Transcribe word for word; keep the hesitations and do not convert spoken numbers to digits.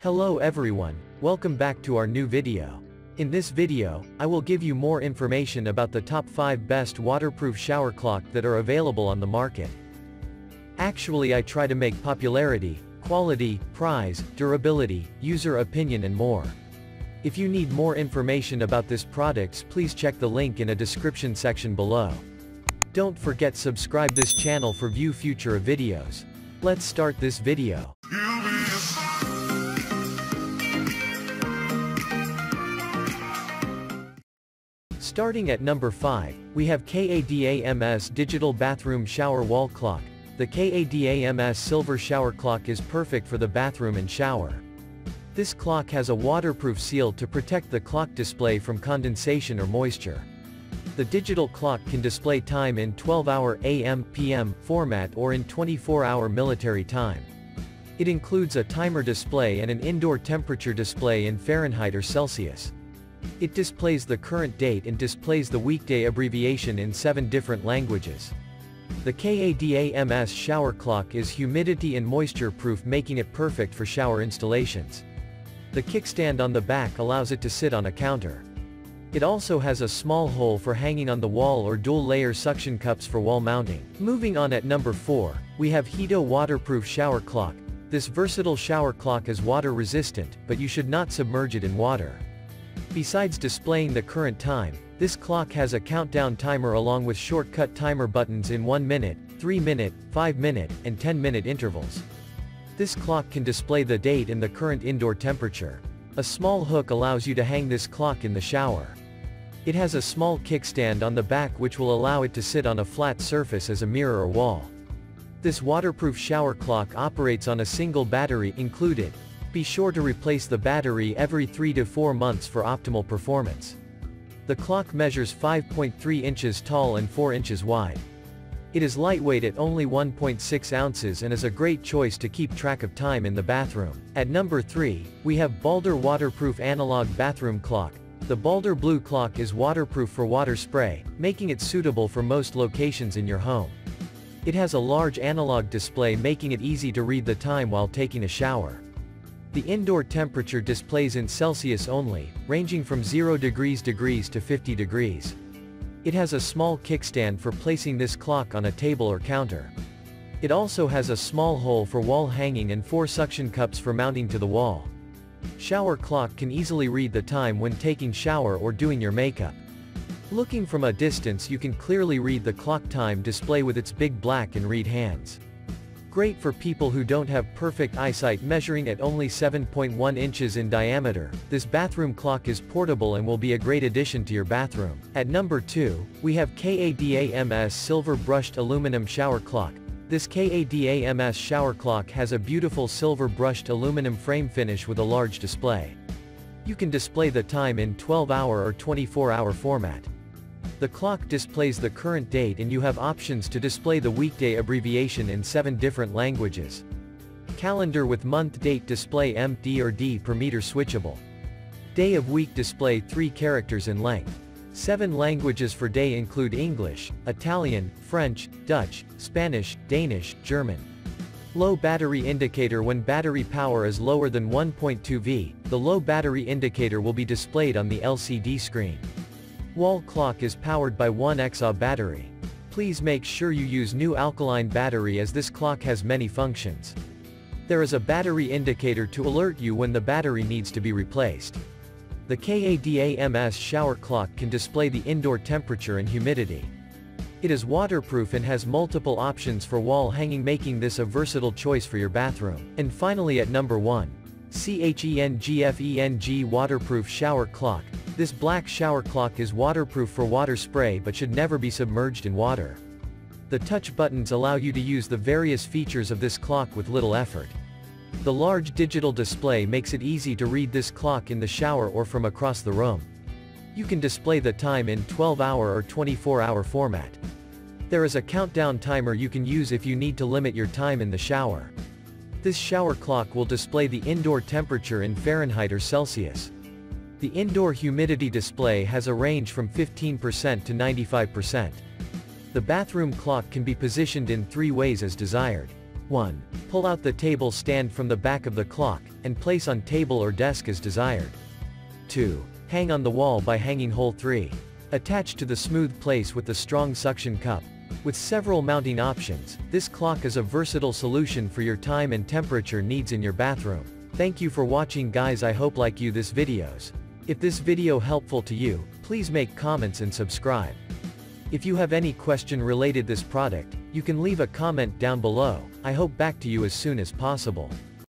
Hello everyone, welcome back to our new video. In this video, I will give you more information about the top five best waterproof shower clock that are available on the market. Actually I try to make popularity, quality, price, durability, user opinion and more. If you need more information about this products please check the link in a description section below. Don't forget subscribe this channel for view future of videos. Let's start this video. Starting at number five, we have KADAMS Digital Bathroom Shower Wall Clock. The KADAMS Silver Shower Clock is perfect for the bathroom and shower. This clock has a waterproof seal to protect the clock display from condensation or moisture. The digital clock can display time in twelve hour A M P M format or in twenty-four hour military time. It includes a timer display and an indoor temperature display in Fahrenheit or Celsius. It displays the current date and displays the weekday abbreviation in seven different languages. The KADAMS shower clock is humidity and moisture proof, making it perfect for shower installations. The kickstand on the back allows it to sit on a counter. It also has a small hole for hanging on the wall or dual-layer suction cups for wall mounting. Moving on at number four, we have Hito Waterproof Shower Clock. This versatile shower clock is water-resistant, but you should not submerge it in water. Besides displaying the current time, this clock has a countdown timer along with shortcut timer buttons in one minute, three minute, five minute, and ten minute intervals. This clock can display the date and the current indoor temperature. A small hook allows you to hang this clock in the shower. It has a small kickstand on the back which will allow it to sit on a flat surface as a mirror or wall. This waterproof shower clock operates on a single battery included. Be sure to replace the battery every three to four months for optimal performance. The clock measures five point three inches tall and four inches wide. It is lightweight at only one point six ounces and is a great choice to keep track of time in the bathroom. At number three, we have B A L D R Waterproof Analog Bathroom Clock. The B A L D R Blue Clock is waterproof for water spray, making it suitable for most locations in your home. It has a large analog display making it easy to read the time while taking a shower. The indoor temperature displays in Celsius only, ranging from zero degrees to fifty degrees. It has a small kickstand for placing this clock on a table or counter. It also has a small hole for wall hanging and four suction cups for mounting to the wall. Shower clock can easily read the time when taking shower or doing your makeup. Looking from a distance you can clearly read the clock time display with its big black and red hands. Great for people who don't have perfect eyesight. Measuring at only seven point one inches in diameter, this bathroom clock is portable and will be a great addition to your bathroom. At number two, we have KADAMS Silver Brushed Aluminum Shower Clock. This KADAMS shower clock has a beautiful silver brushed aluminum frame finish with a large display. You can display the time in twelve hour or twenty-four hour format. The clock displays the current date and you have options to display the weekday abbreviation in seven different languages. Calendar with month date display M D or D per meter switchable. Day of week display three characters in length. Seven languages for day include English, Italian, French, Dutch, Spanish, Danish, German. Low battery indicator. When battery power is lower than one point two volts, the low battery indicator will be displayed on the L C D screen. Wall clock is powered by one amp hour battery. Please make sure you use new alkaline battery as this clock has many functions. There is a battery indicator to alert you when the battery needs to be replaced. The KADAMS shower clock can display the indoor temperature and humidity. It is waterproof and has multiple options for wall hanging, making this a versatile choice for your bathroom. And finally at number one, CHENGFENG Waterproof Shower Clock. This black shower clock is waterproof for water spray but should never be submerged in water. The touch buttons allow you to use the various features of this clock with little effort. The large digital display makes it easy to read this clock in the shower or from across the room. You can display the time in twelve hour or twenty-four hour format. There is a countdown timer you can use if you need to limit your time in the shower. This shower clock will display the indoor temperature in Fahrenheit or Celsius. The indoor humidity display has a range from fifteen percent to ninety-five percent. The bathroom clock can be positioned in three ways as desired. one. Pull out the table stand from the back of the clock, and place on table or desk as desired. two. Hang on the wall by hanging hole three. Attach to the smooth place with the strong suction cup. With several mounting options, this clock is a versatile solution for your time and temperature needs in your bathroom. Thank you for watching, guys. I hope like you this videos. If this video helpful to you, please make comments and subscribe. If you have any question related this product, you can leave a comment down below. I hope back to you as soon as possible.